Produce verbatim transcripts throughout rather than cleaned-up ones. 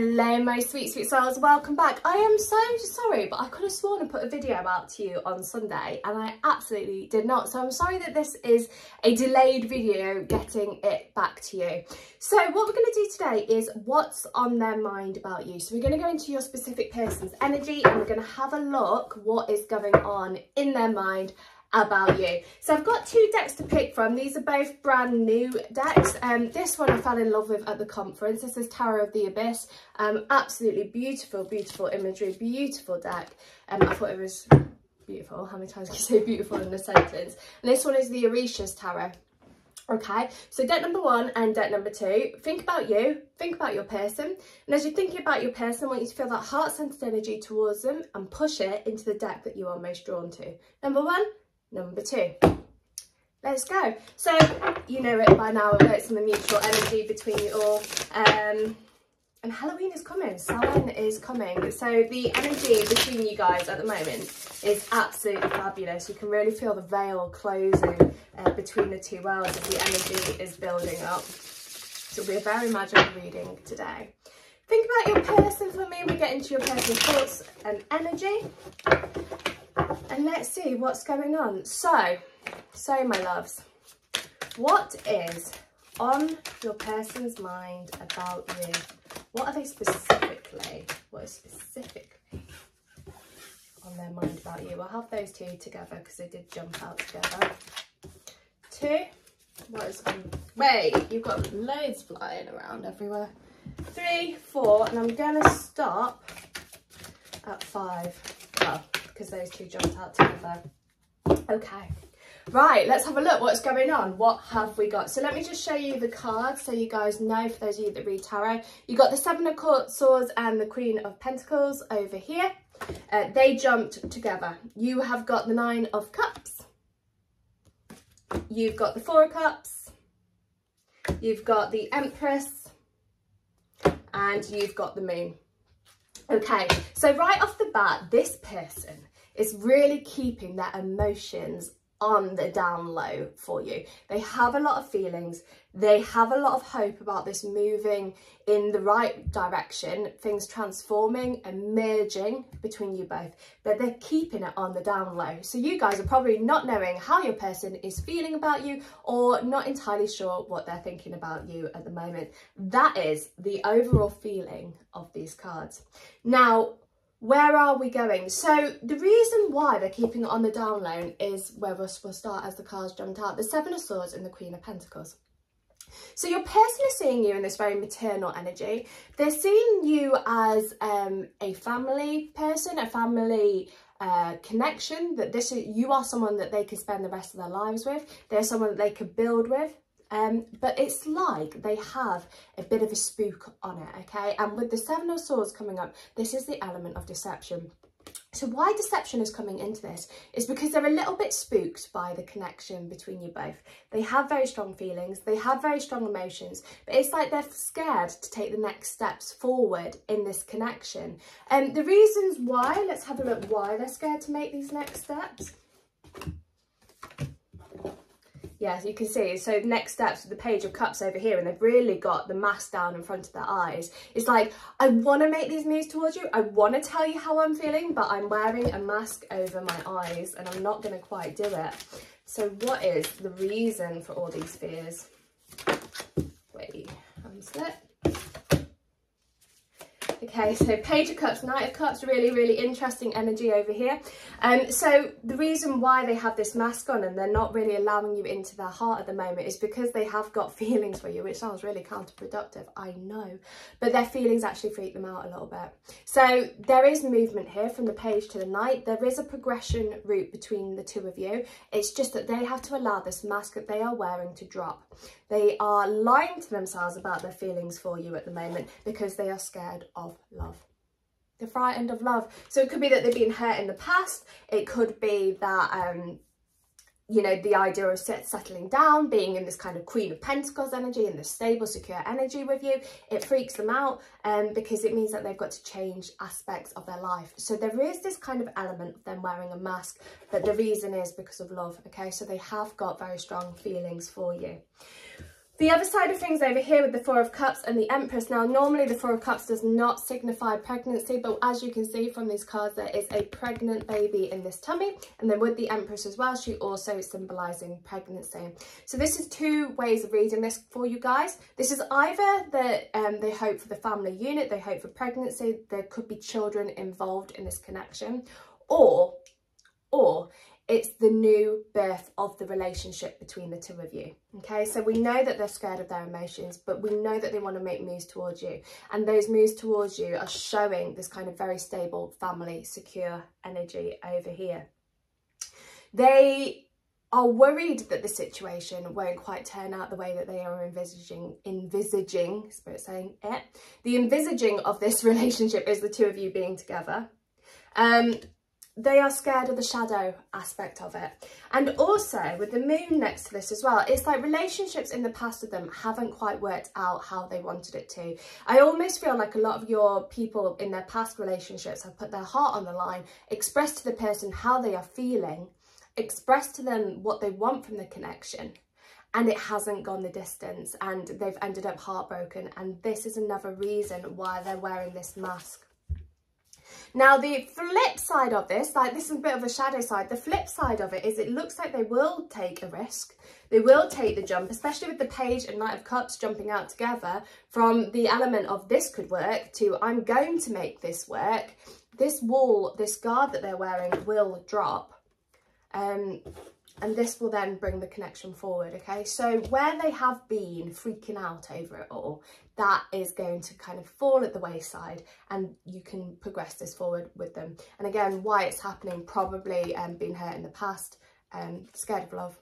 Hello my sweet sweet souls, welcome back. I am so sorry, but I could have sworn I put a video out to you on Sunday and I absolutely did not, so I'm sorry that this is a delayed video getting it back to you. So what we're going to do today is what's on their mind about you. So we're going to go into your specific person's energy and we're going to have a look what is going on in their mind about you. So I've got two decks to pick from. These are both brand new decks. Um, this one I fell in love with at the conference. This is Tower of the Abyss. Um, absolutely beautiful, beautiful imagery, beautiful deck. Um, I thought it was beautiful. How many times can you say beautiful in a sentence? And this one is the Orishas Tower. Okay, so deck number one and deck number two. Think about you, think about your person. And as you're thinking about your person, I want you to feel that heart-centered energy towards them and push it into the deck that you are most drawn to. Number one, number two. Let's go. So you know it by now, it's some mutual energy between you all. Um and Halloween is coming, Sarwain is coming, so the energy between you guys at the moment is absolutely fabulous. You can really feel the veil closing uh, between the two worlds as the energy is building up. So it'll be a very magical reading today. Think about your person for me. We get into your person's thoughts and energy. And let's see what's going on. So, so my loves, what is on your person's mind about you? What are they specifically, what is specifically on their mind about you? We'll have those two together because they did jump out together. Two, what is on, wait, you've got loads flying around everywhere. Three, four, and I'm going to stop at five. Well, because those two jumped out together. Okay, right, let's have a look what's going on. What have we got? So let me just show you the cards so you guys know, for those of you that read tarot. You got the Seven of Swords and the Queen of Pentacles over here. Uh, they jumped together. You have got the Nine of Cups. You've got the Four of Cups. You've got the Empress. And you've got the Moon. Okay, so right off the bat, this person is really keeping their emotions on the down low for you. They have a lot of feelings. They have a lot of hope about this moving in the right direction, things transforming and merging between you both, but they're keeping it on the down low. So you guys are probably not knowing how your person is feeling about you or not entirely sure what they're thinking about you at the moment. That is the overall feeling of these cards. Now, where are we going? So the reason why they're keeping it on the down low is where we'll start as the cards jumped out. The Seven of Swords and the Queen of Pentacles. So your person is seeing you in this very maternal energy. They're seeing you as um, a family person, a family uh, connection. That this is, you are someone that they can spend the rest of their lives with. They're someone that they could build with. Um, but it's like they have a bit of a spook on it, okay? And with the Seven of Swords coming up, this is the element of deception. So why deception is coming into this is because they're a little bit spooked by the connection between you both. They have very strong feelings, they have very strong emotions, but it's like they're scared to take the next steps forward in this connection. And um, the reasons why, let's have a look why they're scared to make these next steps. Yes, you can see, so next steps with the Page of Cups over here, and they've really got the mask down in front of their eyes. It's like, I want to make these moves towards you, I want to tell you how I'm feeling, but I'm wearing a mask over my eyes and I'm not going to quite do it. So what is the reason for all these fears? Wait, I'm slipped. Okay, so Page of Cups, Knight of Cups, really, really interesting energy over here. Um, so the reason why they have this mask on and they're not really allowing you into their heart at the moment is because they have got feelings for you, which sounds really counterproductive, I know, but their feelings actually freak them out a little bit. So there is movement here from the Page to the Knight. There is a progression route between the two of you. It's just that they have to allow this mask that they are wearing to drop. They are lying to themselves about their feelings for you at the moment because they are scared of love. They're frightened of love. So it could be that they've been hurt in the past. It could be that um you know, the idea of settling down, being in this kind of Queen of Pentacles energy and the stable, secure energy with you, it freaks them out um, because it means that they've got to change aspects of their life. So there is this kind of element of them wearing a mask, but the reason is because of love, okay? So they have got very strong feelings for you. The other side of things over here with the Four of Cups and the Empress. Now, normally the Four of Cups does not signify pregnancy, but as you can see from these cards, there is a pregnant baby in this tummy. And then with the Empress as well, she also is symbolising pregnancy. So this is two ways of reading this for you guys. This is either that um, they hope for the family unit, they hope for pregnancy, there could be children involved in this connection, or, or, it's the new birth of the relationship between the two of you, okay? So we know that they're scared of their emotions, but we know that they want to make moves towards you. And those moves towards you are showing this kind of very stable, family, secure energy over here. They are worried that the situation won't quite turn out the way that they are envisaging, envisaging, spirit saying it. The envisaging of this relationship is the two of you being together. Um, They are scared of the shadow aspect of it. And also with the moon next to this as well, it's like relationships in the past with them haven't quite worked out how they wanted it to. I almost feel like a lot of your people in their past relationships have put their heart on the line, expressed to the person how they are feeling, expressed to them what they want from the connection, and it hasn't gone the distance and they've ended up heartbroken. And this is another reason why they're wearing this mask. Now, the flip side of this, like this is a bit of a shadow side, the flip side of it is it looks like they will take a risk. They will take the jump, especially with the Page and Knight of Cups jumping out together from the element of this could work to I'm going to make this work. This wall, this guard that they're wearing will drop. Um, and this will then bring the connection forward, okay? So where they have been freaking out over it all, that is going to kind of fall at the wayside and you can progress this forward with them. And again, why it's happening, probably um, been hurt in the past, um, scared of love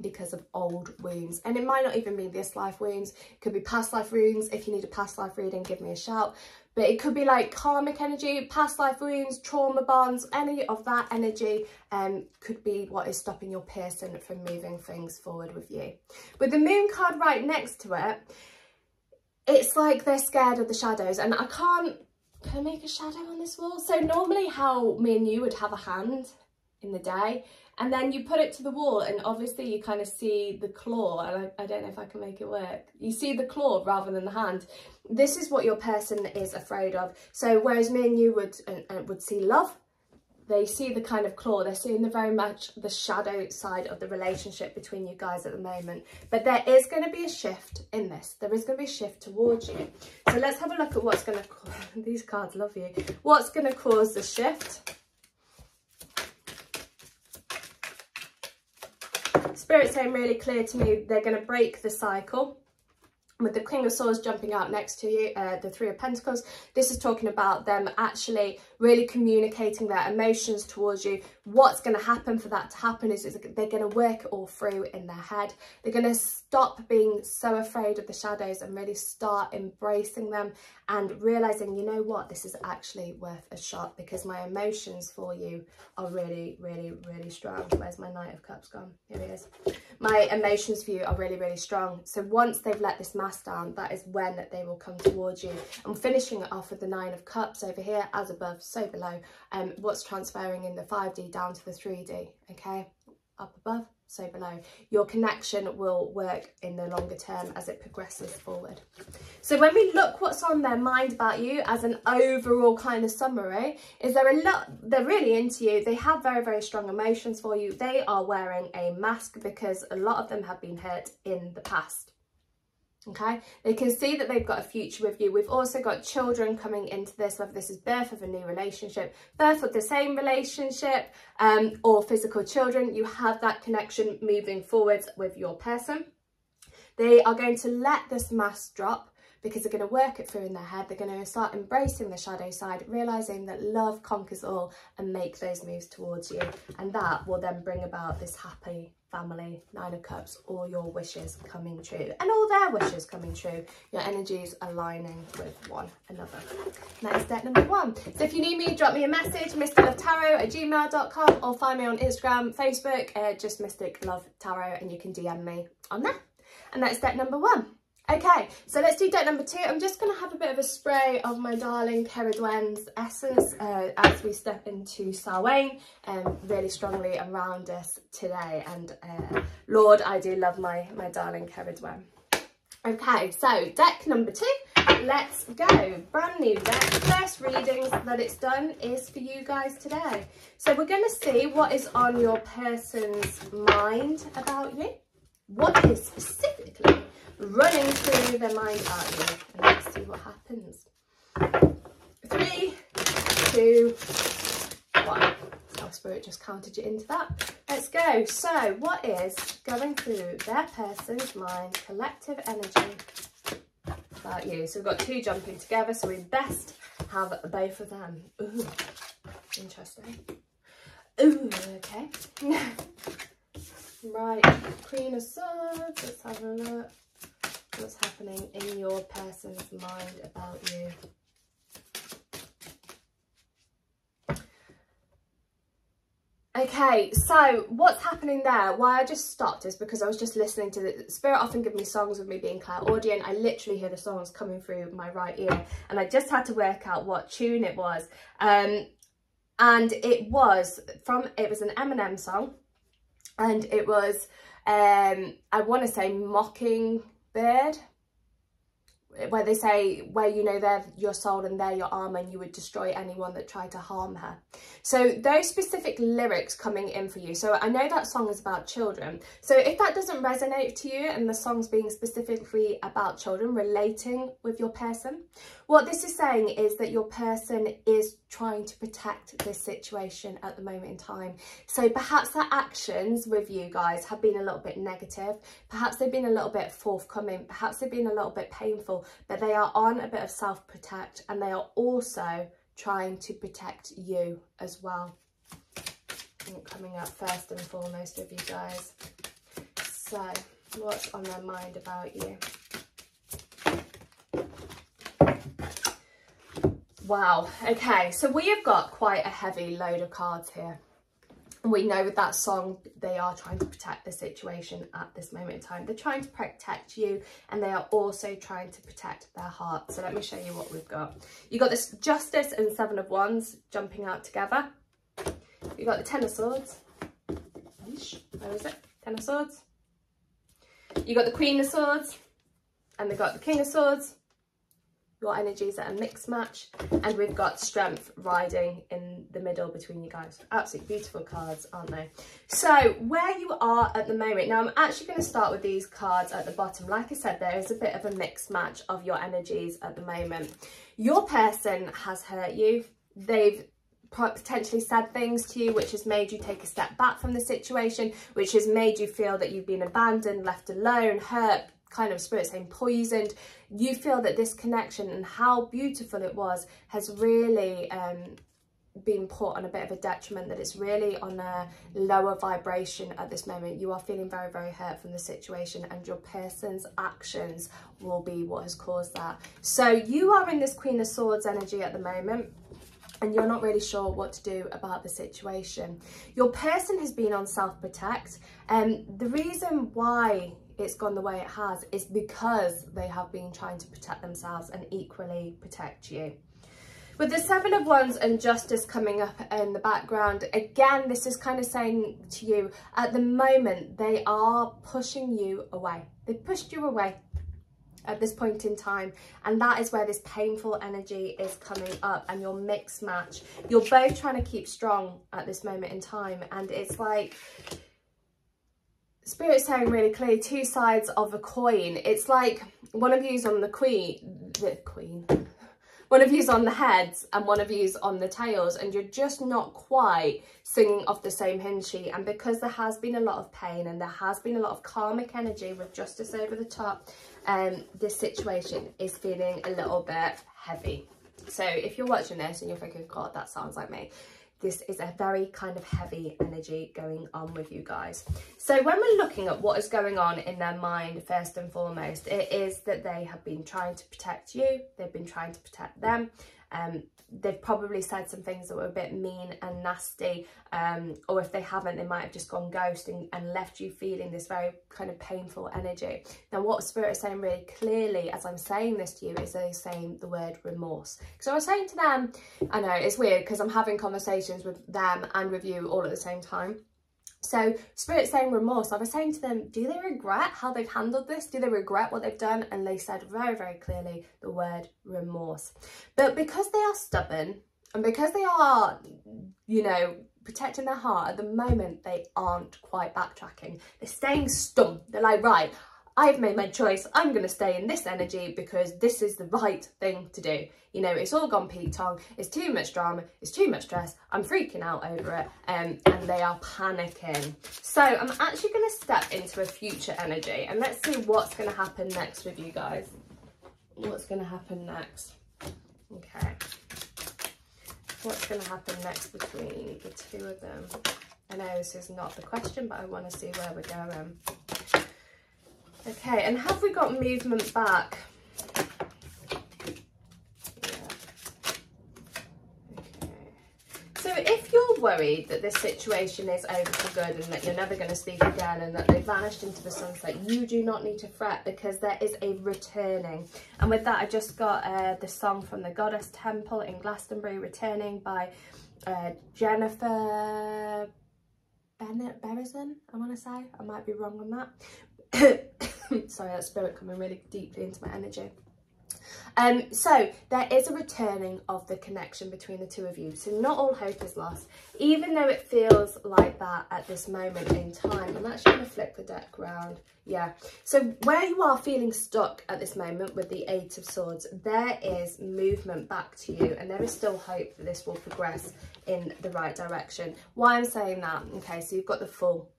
because of old wounds. And it might not even be this life wounds, it could be past life wounds. If you need a past life reading, give me a shout. But it could be like karmic energy, past life wounds, trauma bonds, any of that energy um, could be what is stopping your person from moving things forward with you. With the moon card right next to it, it's like they're scared of the shadows. And I can't, can I make a shadow on this wall? So normally how me and you would have a hand in the day and then you put it to the wall and obviously you kind of see the claw, and I, I don't know if I can make it work. You see the claw rather than the hand. This is what your person is afraid of. So whereas me and you would, uh, would see love, they see the kind of claw, they're seeing the very much the shadow side of the relationship between you guys at the moment. But there is going to be a shift in this. There is going to be a shift towards you. So let's have a look at what's going to, these cards love you, what's going to cause the shift. Spirit's saying really clear to me, they're going to break the cycle. With the King of Swords jumping out next to you, uh, the Three of Pentacles, this is talking about them actually really communicating their emotions towards you. What's going to happen for that to happen is, is they're going to work it all through in their head. They're going to stop being so afraid of the shadows and really start embracing them and realising, you know what, this is actually worth a shot because my emotions for you are really, really, really strong. Where's my Knight of Cups gone? Here it is. My emotions for you are really, really strong. So once they've let this mask down, that is when they will come towards you. I'm finishing it off with the Nine of Cups over here, as above, so below. Um, what's transferring in the five D down to the three D, okay? Up above, so below. Your connection will work in the longer term as it progresses forward. So when we look what's on their mind about you as an overall kind of summary, is they're a lot, they're really into you. They have very, very strong emotions for you. They are wearing a mask because a lot of them have been hurt in the past. Okay, they can see that they've got a future with you. We've also got children coming into this, whether this is birth of a new relationship, birth of the same relationship, um, or physical children. You have that connection moving forwards with your person. They are going to let this mask drop because they're going to work it through in their head. They're going to start embracing the shadow side, realising that love conquers all, and make those moves towards you. And that will then bring about this happy family, Nine of Cups, all your wishes coming true and all their wishes coming true, your energies aligning with one another. And that is deck number one. So if you need me, drop me a message, mystic love tarot at gmail dot com, or find me on Instagram, Facebook, uh, just Mystic Love Tarot, and you can D M me on there. And that's deck number one. Okay, so let's do deck number two. I'm just going to have a bit of a spray of my darling Keridwen's essence uh, as we step into Sarwain, um, really strongly around us today. And uh, Lord, I do love my, my darling Keridwen. Okay, so deck number two, let's go. Brand new deck, first readings that it's done is for you guys today. So we're going to see what is on your person's mind about you. What is specifically running through their mind about you. And let's see what happens. Three, two, one. Our spirit just counted you into that. Let's go. So what is going through their person's mind, collective energy about you? So we've got two jumping together, so we best have both of them. Ooh, interesting. Ooh, okay. Right, Queen of Swords, let's have a look. What's happening in your person's mind about you? Okay, so what's happening there, why I just stopped is because I was just listening to the spirit often give me songs with me being clairaudient. I literally hear the songs coming through my right ear and I just had to work out what tune it was. Um, and it was from, it was an Eminem song and it was, um, I want to say Mockingbird, where they say, where you know they're your soul and they're your armor and you would destroy anyone that tried to harm her. So those specific lyrics coming in for you. So I know that song is about children. So if that doesn't resonate to you and the song's being specifically about children, relating with your person, what this is saying is that your person is trying to protect this situation at the moment in time. So perhaps their actions with you guys have been a little bit negative. Perhaps they've been a little bit forthcoming. Perhaps they've been a little bit painful. But they are on a bit of self-protect and they are also trying to protect you as well. Coming up first and foremost with you guys. So, what's on their mind about you? Wow, okay, so we have got quite a heavy load of cards here. We know with that song, they are trying to protect the situation at this moment in time. They're trying to protect you and they are also trying to protect their heart. So let me show you what we've got. You've got this Justice and Seven of Wands jumping out together. You've got the Ten of Swords. Where is it? Ten of Swords. You've got the Queen of Swords and they've got the King of Swords. Your energies are a mixed match and we've got Strength riding in the middle between you guys. Absolutely beautiful cards, aren't they? So where you are at the moment, now I'm actually going to start with these cards at the bottom. Like I said, there is a bit of a mixed match of your energies at the moment. Your person has hurt you. They've potentially said things to you which has made you take a step back from the situation, which has made you feel that you've been abandoned, left alone, hurt, kind of spirit saying poisoned. You feel that this connection and how beautiful it was has really um been put on a bit of a detriment, that it's really on a lower vibration at this moment. You are feeling very, very hurt from the situation and your person's actions will be what has caused that. So you are in this Queen of Swords energy at the moment and you're not really sure what to do about the situation. Your person has been on self-protect and um, the reason why it's gone the way it has is because they have been trying to protect themselves and equally protect you. With the Seven of Wands and Justice coming up in the background, again, this is kind of saying to you, at the moment, they are pushing you away. They pushed you away at this point in time. And that is where this painful energy is coming up and your mixed match. You're both trying to keep strong at this moment in time. And it's like, Spirit's saying really clearly, two sides of a coin. It's like one of you's on the queen, the queen, one of you's on the heads and one of you's on the tails, and you're just not quite singing off the same hymn sheet. And because there has been a lot of pain and there has been a lot of karmic energy with Justice over the top, um, this situation is feeling a little bit heavy. So if you're watching this and you're thinking, God, that sounds like me, this is a very kind of heavy energy going on with you guys. So when we're looking at what is going on in their mind, first and foremost, it is that they have been trying to protect you. They've been trying to protect them. Um, they've probably said some things that were a bit mean and nasty. Um, or if they haven't, they might have just gone ghost and, and left you feeling this very kind of painful energy. Now, what Spirit is saying really clearly as I'm saying this to you is they're saying the word remorse. So I was saying to them, I know it's weird because I'm having conversations with them and with you all at the same time. So Spirit's saying remorse. I was saying to them, do they regret how they've handled this? Do they regret what they've done? And they said very, very clearly the word remorse. But because they are stubborn and because they are, you know, protecting their heart at the moment, they aren't quite backtracking. They're staying stumped. They're like, right, I've made my choice. I'm going to stay in this energy because this is the right thing to do. You know, it's all gone Pete Tong. It's too much drama. It's too much stress. I'm freaking out over it. Um, and they are panicking. So I'm actually going to step into a future energy and let's see what's going to happen next with you guys. What's going to happen next? Okay. What's going to happen next between the two of them? I know this is not the question, but I want to see where we're going. Okay, and have we got movement back? Yeah. Okay. So if you're worried that this situation is over for good and that you're never going to speak again and that they vanished into the sunset, you do not need to fret because there is a returning. And with that, I just got uh, the song from the Goddess Temple in Glastonbury, Returning by uh, Jennifer Bennett Berison, I want to say. I might be wrong on that. Sorry, that spirit coming really deeply into my energy. Um, so there is a returning of the connection between the two of you. So not all hope is lost, even though it feels like that at this moment in time. I'm actually going to flip the deck round. Yeah. So where you are feeling stuck at this moment with the Eight of Swords, there is movement back to you and there is still hope that this will progress in the right direction. Why I'm saying that? Okay, so you've got the Fool.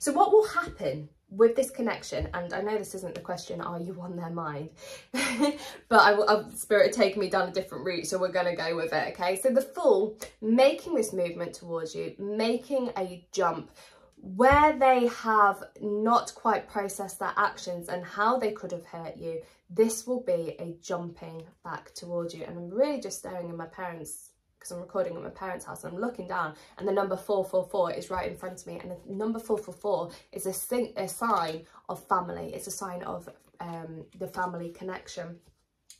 So what will happen with this connection, and I know this isn't the question, are you on their mind? But I, I, Spirit had taken me down a different route, so we're going to go with it, okay? So the Fool, making this movement towards you, making a jump, where they have not quite processed their actions and how they could have hurt you, this will be a jumping back towards you. And I'm really just staring at my parents, because I'm recording at my parents' house and I'm looking down and the number four four four is right in front of me, and the number four four four is a, sing a sign of family. It's a sign of um, the family connection.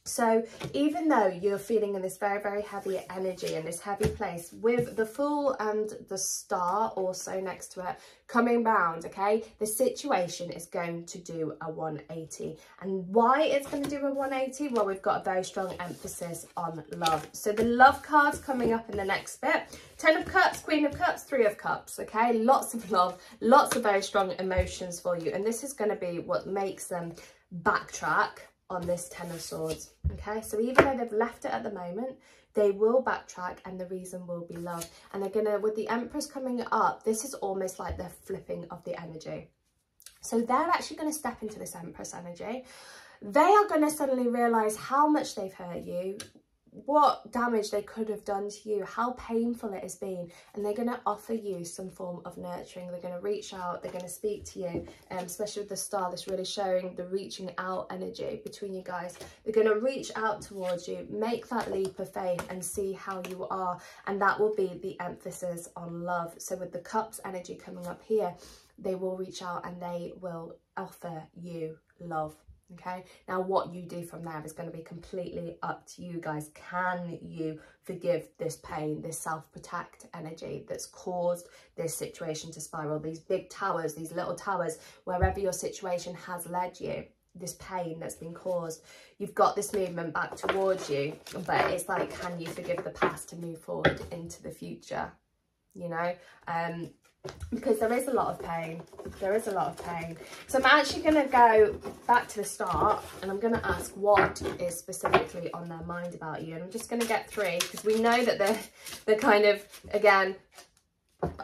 So even though you're feeling in this very, very heavy energy and this heavy place with the Fool and the Star also next to it coming round, okay, the situation is going to do a one eighty. And why it's going to do a one eighty? Well, we've got a very strong emphasis on love. So the love card's coming up in the next bit. Ten of Cups, Queen of Cups, Three of Cups, okay? Lots of love, lots of very strong emotions for you. And this is going to be what makes them backtrack on this Ten of Swords, okay? So even though they've left it at the moment, they will backtrack and the reason will be love. And they're gonna, with the Empress coming up, this is almost like the flipping of the energy. So they're actually gonna step into this Empress energy. They are gonna suddenly realize how much they've hurt you, what damage they could have done to you, how painful it has been, and they're going to offer you some form of nurturing. They're going to reach out, they're going to speak to you, um, especially with the Star, that's really showing the reaching out energy between you guys. They're going to reach out towards you, make that leap of faith and see how you are, and that will be the emphasis on love. So with the Cups energy coming up here, they will reach out and they will offer you love. Okay, now what you do from there is going to be completely up to you guys. Can you forgive this pain, this self-protect energy that's caused this situation to spiral? These big towers, these little towers, wherever your situation has led you, this pain that's been caused, you've got this movement back towards you, but it's like, can you forgive the past to move forward into the future? You know, um, because there is a lot of pain, there is a lot of pain. So I'm actually going to go back to the start and I'm going to ask what is specifically on their mind about you. And I'm just going to get three because we know that they're, they're kind of, again,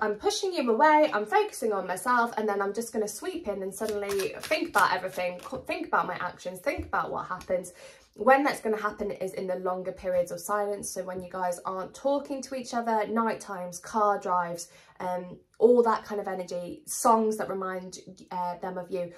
I'm pushing you away, I'm focusing on myself, and then I'm just going to sweep in and suddenly think about everything, think about my actions, think about what happens. When that's going to happen is in the longer periods of silence. So when you guys aren't talking to each other, night times, car drives, um, all that kind of energy, songs that remind uh, them of you,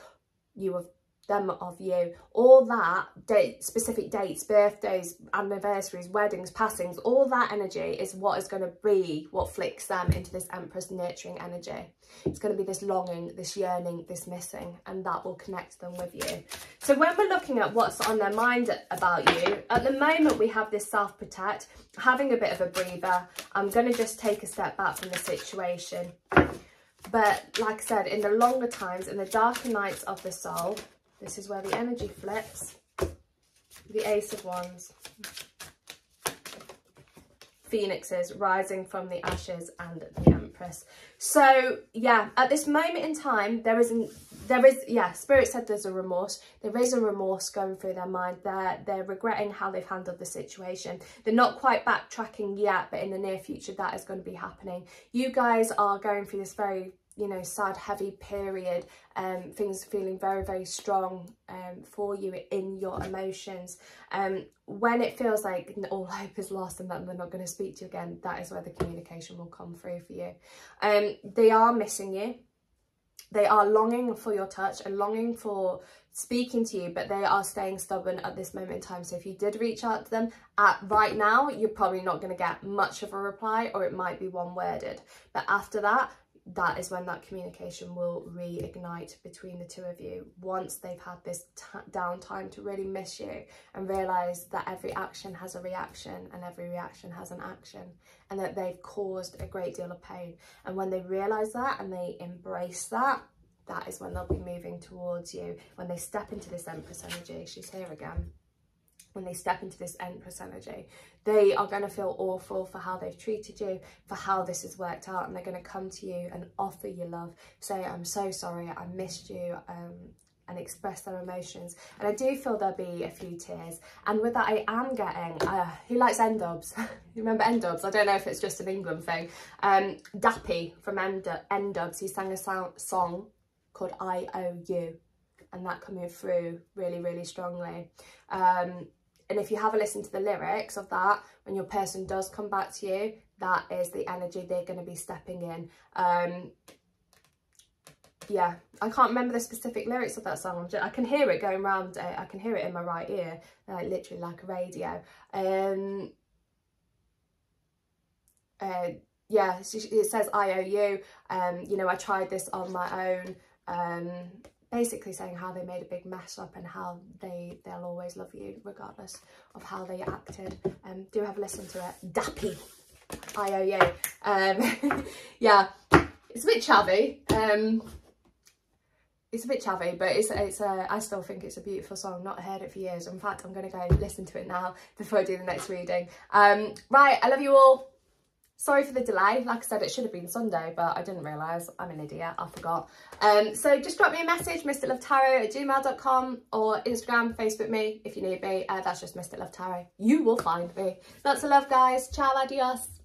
you of them of you, all that, date, specific dates, birthdays, anniversaries, weddings, passings, all that energy is what is going to be what flicks them into this Empress nurturing energy. It's going to be this longing, this yearning, this missing, and that will connect them with you. So when we're looking at what's on their mind about you, at the moment we have this self-protect, having a bit of a breather. I'm going to just take a step back from the situation. But like I said, in the longer times, in the darker nights of the soul, this is where the energy flips. The Ace of Wands. Phoenixes rising from the ashes, and the Empress. So yeah, at this moment in time, there isn't there is yeah Spirit said there's a remorse. There is a remorse going through their mind. They're they're regretting how they've handled the situation. They're not quite backtracking yet, but in the near future that is going to be happening. You guys are going through this very, you know, sad, heavy period. Um things are feeling very, very strong um for you in your emotions. Um when it feels like all hope is lost and that they're not going to speak to you again, that is where the communication will come through for you. Um they are missing you. They are longing for your touch and longing for speaking to you, but they are staying stubborn at this moment in time. So if you did reach out to them at right now, you're probably not going to get much of a reply, or it might be one-worded. But after that, that is when that communication will reignite between the two of you, once they've had this downtime to really miss you and realise that every action has a reaction and every reaction has an action, and that they've caused a great deal of pain. And when they realise that and they embrace that, that is when they'll be moving towards you. When they step into this Empress energy, she's here again. When they step into this Empress energy, they are going to feel awful for how they've treated you, for how this has worked out, and they're going to come to you and offer you love, say, I'm so sorry, I missed you, um, and express their emotions. And I do feel there'll be a few tears. And with that, I am getting, uh, who likes N-dubs? You remember N-dubs? I don't know if it's just an England thing. Um, Dappy from N-dubs, he sang a so song called I Owe You, and that coming through really, really strongly. Um, And if you have a listen to the lyrics of that, when your person does come back to you, that is the energy they're going to be stepping in. Um, yeah, I can't remember the specific lyrics of that song. I'm just, I can hear it going round. Uh, I can hear it in my right ear, uh, literally like a radio. Um, uh, yeah, it says, I owe you. Um, you know, I tried this on my own. Um, Basically saying how they made a big mess up and how they, they'll always love you regardless of how they acted. Um, do have a listen to it. Dappy. I owe you. Um, yeah, it's a bit chavvy. Um, it's a bit chavvy, but it's, it's a, I still think it's a beautiful song. Not heard it for years. In fact, I'm going to go and listen to it now before I do the next reading. Um, right, I love you all. Sorry for the delay. Like I said, it should have been Sunday, but I didn't realise. I'm an idiot. I forgot. Um, so just drop me a message, mystic love tarot at gmail dot com, or Instagram, Facebook me if you need me. Uh, that's just mystic love tarot. You will find me. Lots of love, guys. Ciao, adios.